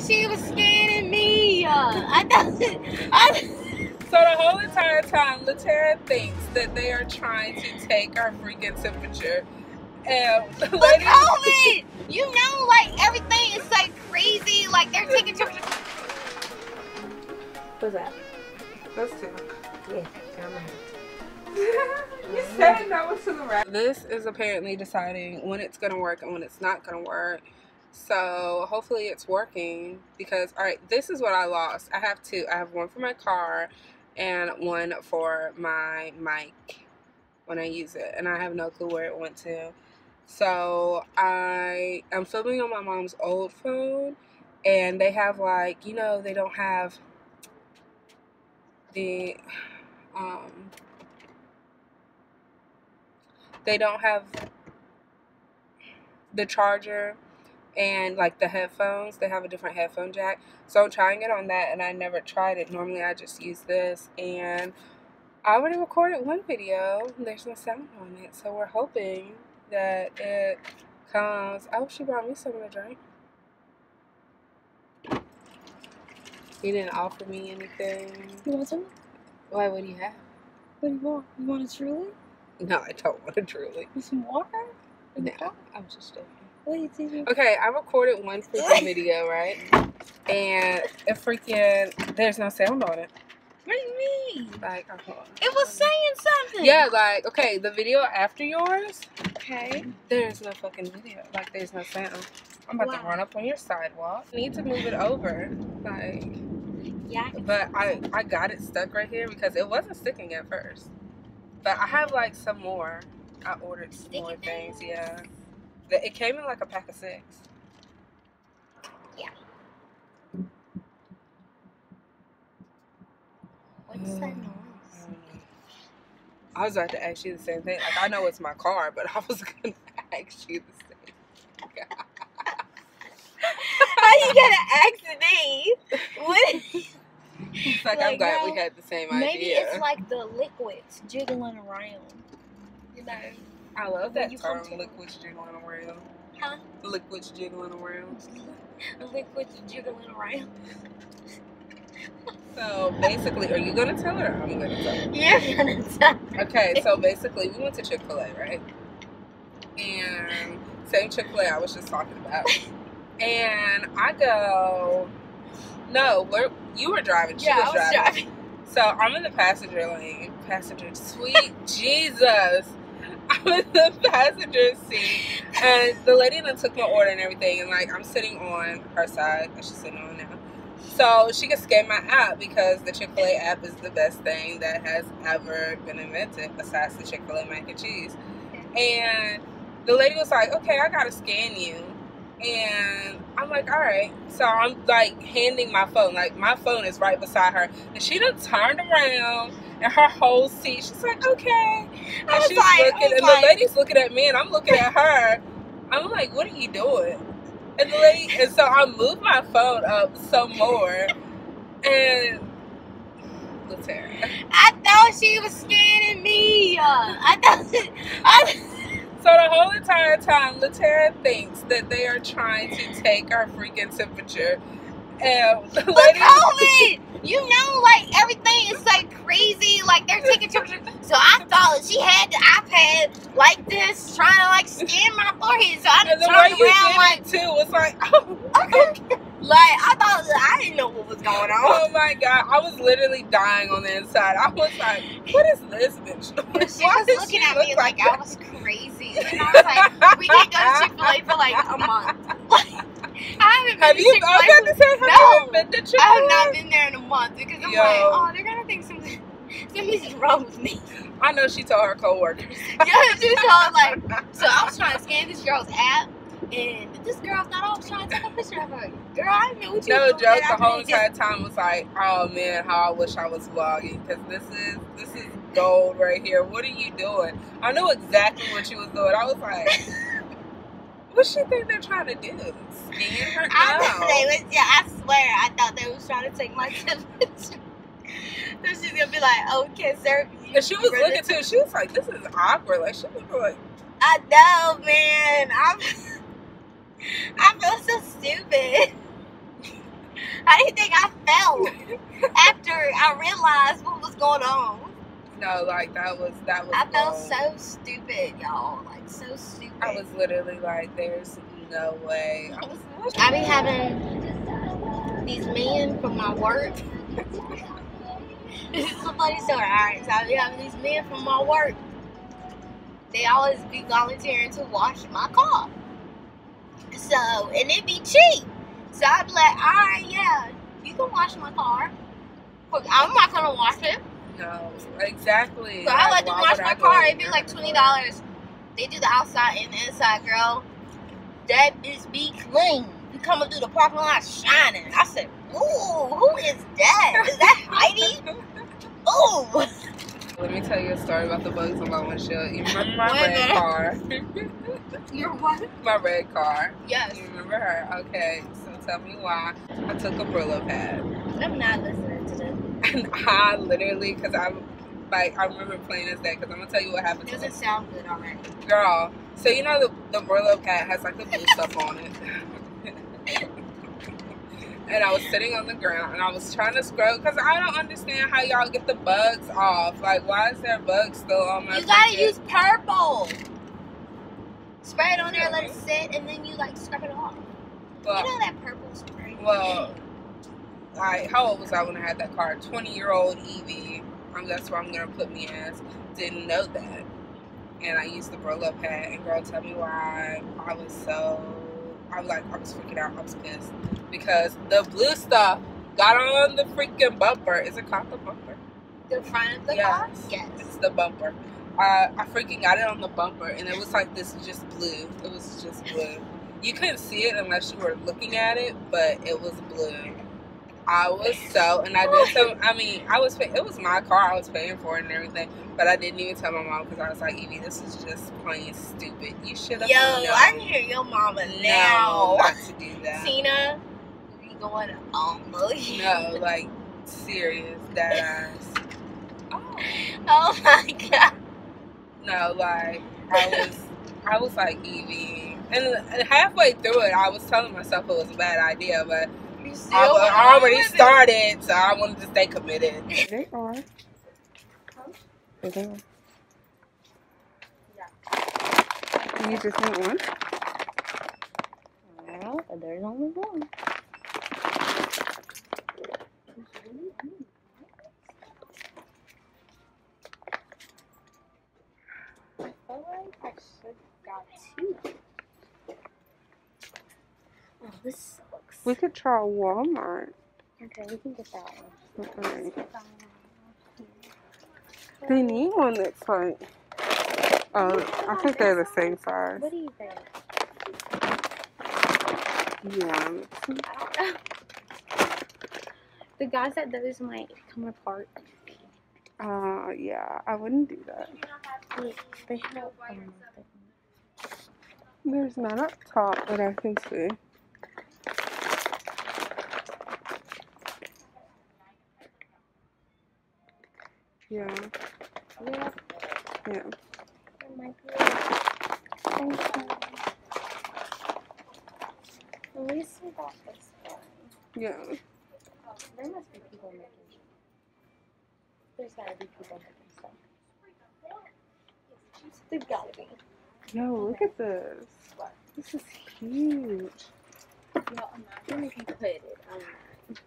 thought she was scanning me. So the whole entire time, La'teria thinks that they are trying to take our freaking temperature. But COVID, you know, like everything is like crazy. Like they're taking temperature. What's that? Those two. Yeah, come on. You said no to the right. This is apparently deciding when it's gonna work and when it's not gonna work. So hopefully it's working, because all right, this is what I lost. I have two. I have one for my car and one for my mic when I use it, and I have no clue where it went to. So I am filming on my mom's old phone, and they have, like, you know, they don't have the they don't have the charger and like the headphones. They have a different headphone jack, so I'm trying it on that, and I never tried it. Normally I just use this, and I already recorded one video. There's no sound on it, so we're hoping that it comes. I hope she brought me something to drink. You didn't offer me anything. You want something? Why? What do you have? What do you want? You want a Truly? No, I don't want a Truly. You some water? No, I'm just joking. Wait, okay, I recorded one freaking video, right? And it freaking, there's no sound on it. What do you mean? Like, it was saying something. Yeah, like, okay, the video after yours. Okay. There's no fucking video. Like, there's no sound. I'm about to run up on your sidewalk. I need to move it over. Like, yeah. But I got it stuck right here because it wasn't sticking at first. But I have, like, some more. I ordered some more things, yeah. It came in like a pack of 6. Yeah. What's that noise? I was about to ask you the same thing. Like, I know it's my car, but I was going to ask you the same thing. How you going to ask me? What? It's like, I'm glad we had the same idea. Maybe it's like the liquids jiggling around. You know? I love that term, liquids jiggling around. Huh? Liquids jiggling around. Liquids jiggling around. So basically, are you going to tell her or I'm going to tell her? You're going to tell her. Okay, so basically, we went to Chick-fil-A, right? And same Chick-fil-A I was just talking about. And I go, no, you were driving. She was driving. Yeah, I was driving. So I'm in the passenger lane. Passenger, sweet Jesus. I'm in the passenger seat, and the lady that took my order and everything, and like I'm sitting on her side, she's sitting on now, so she can scan my app, because the Chick-fil-A app is the best thing that has ever been invented besides the Chick-fil-A mac and cheese. And the lady was like, okay, I gotta scan you. And I'm like, all right. So I'm like handing my phone, like my phone is right beside her, and she done turned around and her whole seat, she's like, okay. And she's looking, and the lady's looking at me, and I'm looking at her. I'm like, what are you doing? And the lady, and so I moved my phone up some more, and La'teria. I thought she was scanning me. So the whole entire time, La'teria thinks that they are trying to take our freaking temperature. But COVID, you know, like everything is like crazy. Like they're taking temperature. So I thought she had the iPad like this, trying to like scan my forehead. So I just turned around like too. It's like, oh, okay. Like I thought, I didn't know what was going on. Oh my god, I was literally dying on the inside. I was like, what is this bitch? She was looking at me like I was crazy, and I was like, we can't go to Chick-fil-A for like a month. I have not been there in a month, because I'm like, oh, they're gonna think something's wrong with me. I know she told her coworkers. Yeah, she told so I was trying to scan this girl's app, and this girl's not always trying to take a picture of her. Girl, I knew what you were doing. No joke, the whole entire time was like, oh man, how I wish I was vlogging, because this is gold right here. What are you doing? I knew exactly what she was doing. I was like. What she think they're trying to do? Scan her out? Yeah, I swear, I thought they was trying to take my temperature. So she's gonna be like, "Oh, can't serve you." And she was looking too. She was like, "This is awkward." Like she was like, "I know, man. I feel so stupid." I didn't think I fell after I realized what was going on. No, like that was. I felt so stupid, y'all. Like so stupid. I was literally like, "There's no way." I be having these men from my work. This is a funny story. All right, so I be having these men from my work. They always be volunteering to wash my car. So and it be cheap. So I'd be like, "All right, yeah, you can wash my car. I'm not gonna wash it." No, exactly. So I let them wash my car. It'd be like $20. They do the outside and the inside, girl. That bitch be clean. You coming through the parking lot shining. I said, ooh, who is that? Is that Heidi? Ooh. Let me tell you a story about the bugs on my windshield. You remember my red car? Your what? My red car. Yes. You remember her? Okay. So tell me why I took a Brillo pad. I'm not listening to this. And I literally, because I'm like, I remember playing this day, because I'm going to tell you what happened to me. Doesn't sound good already. Girl, so you know the Brillo pad has like the blue stuff on it. And I was sitting on the ground, and I was trying to scrub, because I don't understand how y'all get the bugs off. Like, why is there bugs still on my You got to use purple. Spray it on there, let it sit, and then you like scrub it off. Well, you know that purple spray? Well... Like, how old was I when I had that car? 20-year-old Evie. That's where I'm going to put me as. Didn't know that. And I used the Brillo pad. And girl, tell me why. I was freaking out. I was pissed. Because the blue stuff got on the freaking bumper. Is it called the bumper? The front of the car? Yes. It's the bumper. I freaking got it on the bumper. And it was like this just blue. It was just blue. You couldn't see it unless you were looking at it. But it was blue. I was so, and I did so. I mean, it was my car. I was paying for it and everything, but I didn't even tell my mom because I was like, Evie, this is just plain stupid. You should have. Yo, I can hear your mama now. No, not to do that. Tina, we going almost. No, like serious, that ass. Oh my god. No, like I was like Evie, and halfway through it, I was telling myself it was a bad idea, but. I already started, so I wanted to stay committed. They are. Huh? They are. Yeah. You just need one? Well, there's only one. I feel like I should got two. Oh, this. We could try Walmart. Okay, we can get that one. Okay. They need one that's like, I think they're the same size. What do you think? Yeah. The guys at those might come apart. Yeah, I wouldn't do that. They have, there's none up top that I can see. Yeah. Yeah. Yeah. Oh my god. Thank you. At least we got this one. Yeah. Oh, there must be people making stuff. There's gotta be people making stuff. There's gotta be. Yo, look at this. What? This is huge. No, I'm not gonna be put it on that.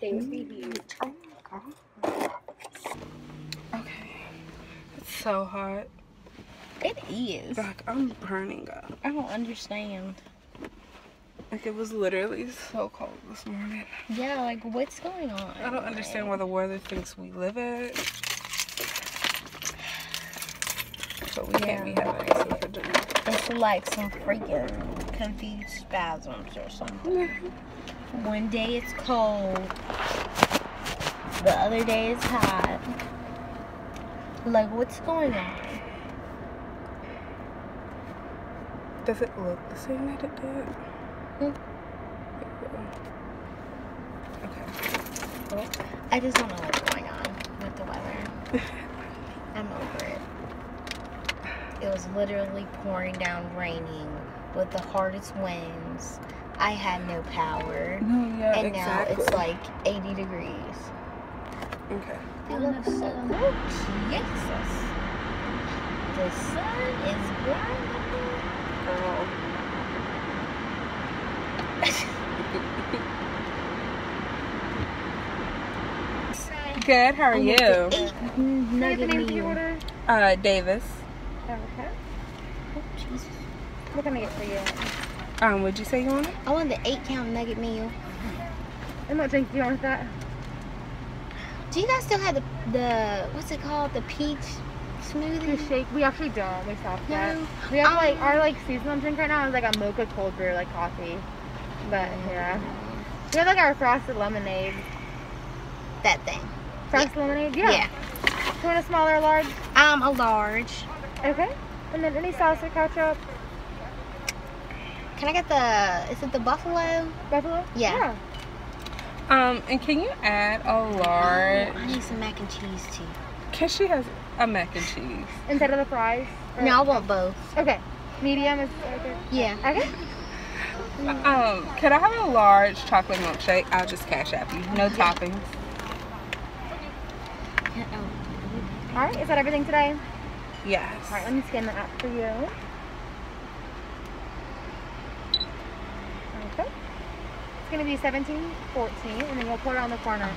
They would be huge. Oh my god. So hot. It is. Like, I'm burning up. I don't understand. Like, it was literally so cold this morning. Yeah, like, what's going on? I don't understand why the weather thinks we live at. But we can't be having ice in the gym. It's like some freaking confused spasms or something. One day it's cold. The other day it's hot. Like, what's going on? Does it look the same that it did? Okay. I just don't know what's going on with the weather. I'm over it. It was literally pouring down, raining with the hardest winds. I had no power. No, yeah, and exactly. Now it's like 80 degrees. Okay. It looks so cool. Jesus. The sun is burning. Girl. Good, how are you? Nugget. What's the name of your order? Davis. Okay. Oh, Jesus. What can I get for you? What'd you say you wanted? I want the 8-count nugget meal. I might think you want that. Do you guys still have the what's it called? The peach smoothie? The shake? We actually don't. We stopped that. No. We have like our like seasonal drink right now is like a mocha cold brew like coffee. But yeah. We have like our frosted lemonade. That thing. Frosted lemonade? Yeah. Do you want a small or a large? A large. Okay. And then any sauce or ketchup? Can I get the is it the buffalo? Buffalo? Yeah. Yeah. And can you add a large? I need some mac and cheese too. Cause she has a mac and cheese. Instead of the fries? No, I want both. Okay. Medium is okay. Yeah. Okay. Could I have a large chocolate milkshake? I'll just cash app you. No toppings. Alright, is that everything today? Yes. Alright, let me scan that up for you. Okay. It's going to be 17.14, and then you'll put it on the corner.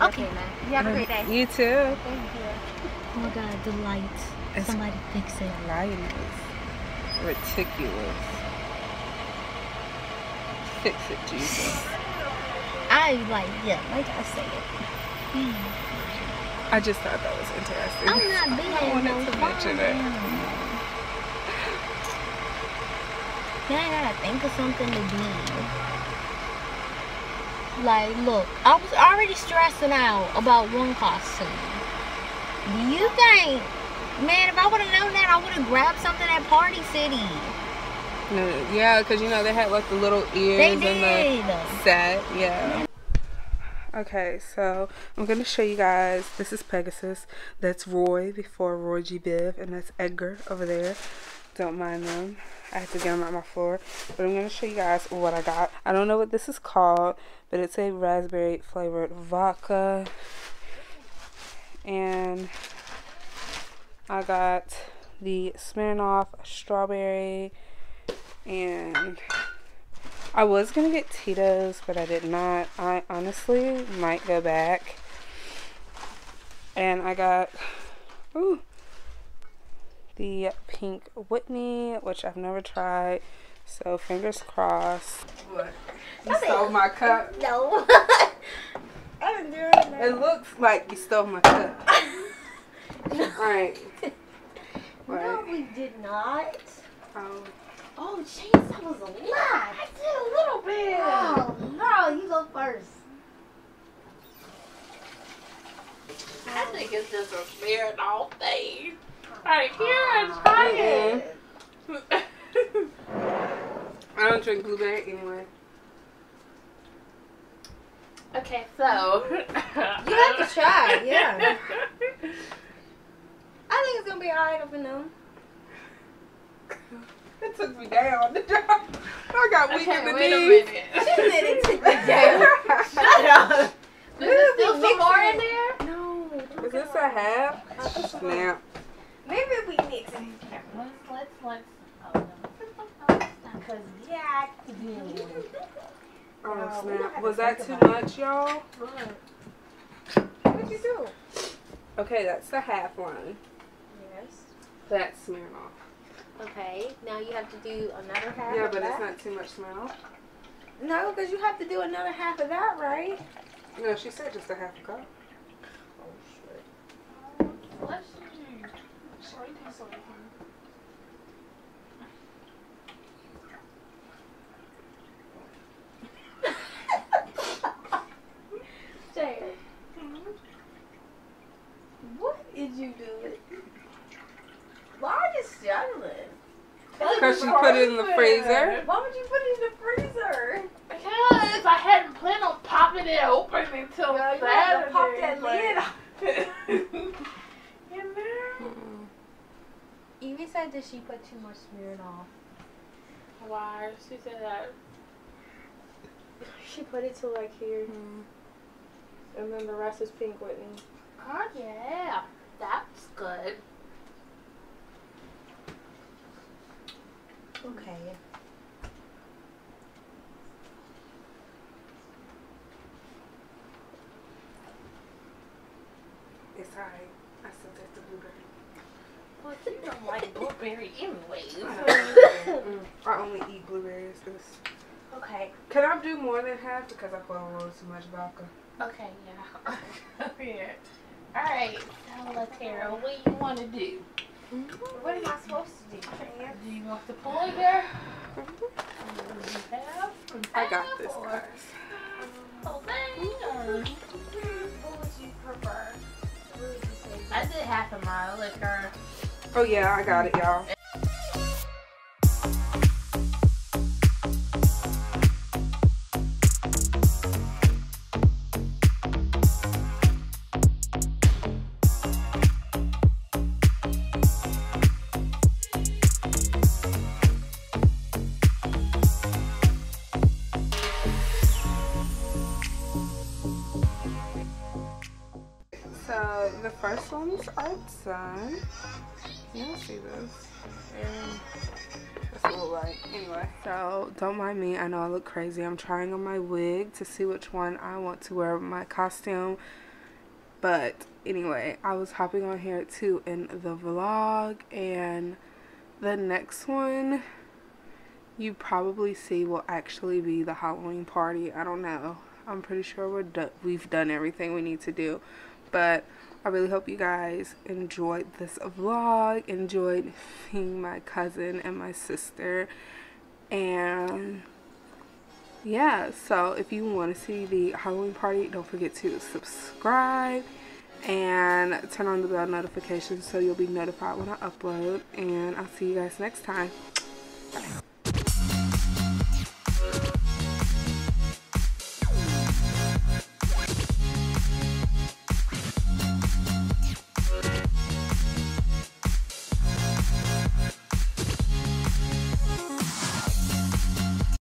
Okay. You have a great day. You too. Oh, thank you. Oh my God, the lights. Somebody fix it. The light is ridiculous. Fix it, Jesus. Like I said it. I just thought that was interesting. I'm not being I wanted to mention it. Then I gotta think of something to do. Like, look, I was already stressing out about one costume. Do you think, man, if I would have known that, I would have grabbed something at Party City? Yeah, because, you know, they had, like, the little ears and the set. Yeah. Okay, so I'm going to show you guys. This is Pegasus. That's Roy before Roy G. Biv. And that's Edgar over there. Don't mind them. I have to get them out my floor. But I'm going to show you guys what I got. I don't know what this is called, but it's a raspberry flavored vodka. And I got the Smirnoff strawberry. And I was going to get Tito's, but I did not. I honestly might go back. And I got... Ooh. The Pink Whitney, which I've never tried, so fingers crossed. What? You stole my cup? No. I didn't do it. No. It looks like you stole my cup. No. All right. No, we did not. Oh, jeez, that was a lie. I did a little bit. Oh, no, you go first. I think it's just a Smirnoff thing. Alright, here, try it. I don't drink blueberry anyway. Okay, so. You have to try, yeah. I think it's going to be alright over now. It took me down. I got weak in the knees. She said it took me down. Shut up. Is there still some more in there? No. Is this a half? Snap. Maybe we need to. Let's. Yeah. Oh snap! Was that too much, y'all? What'd you do? Okay, that's the half one. Yes. That's Smirnoff. Okay, now you have to do another half. Yeah, but it's not too much Smirnoff. No, because you have to do another half of that, right? No, she said just a half a cup. Oh shit. Let's. What did you do? Why is she juggling? Because she put it in the freezer. Why would you put it in the freezer? Because I hadn't planned on popping it open until Saturday. You had to pop that lid open. You know? Evie said that she put too much Smirnoff. Why? She said that. She put it to like here. Mm-hmm. And then the rest is Pink Whitney. Oh, yeah. That's good. Okay. It's alright. I still taste the blueberry. Well, you don't like blueberry anyways. I only eat blueberries. Okay. Can I do more than half because I put on a little too much vodka? Okay, yeah. Yeah. Alright, so La'teria, what do you want to do? What am I supposed to do? Do you want the pointer? I got this, guys. What would you prefer? I did half of my liquor. Oh yeah, I got it, y'all. So the first ones are done. You don't see this. And that's a little light. Anyway, so don't mind me. I know I look crazy. I'm trying on my wig to see which one I want to wear with my costume. But anyway, I was hopping on here too in the vlog. And the next one you probably see will actually be the Halloween party. I don't know. I'm pretty sure we've done everything we need to do. But I really hope you guys enjoyed this vlog, enjoyed seeing my cousin and my sister. And yeah, so if you want to see the Halloween party, don't forget to subscribe and turn on the bell notifications so you'll be notified when I upload. And I'll see you guys next time. Bye.